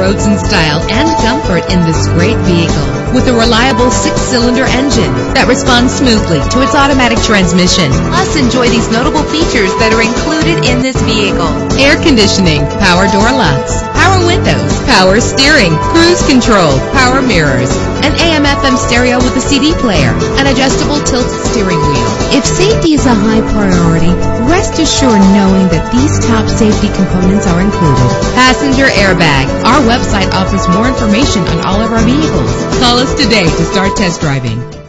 roads in style and comfort in this great vehicle. With a reliable 6-cylinder engine that responds smoothly to its automatic transmission. Plus, enjoy these notable features that are included in this vehicle: air conditioning, power door locks, power windows, power steering, cruise control, power mirrors, an AM/FM stereo with a CD player, an adjustable tilt steering wheel. If safety is a high priority, rest assured knowing that these top safety components are included: passenger airbag. Our website offers more information on all of our vehicles. Call us today to start test driving.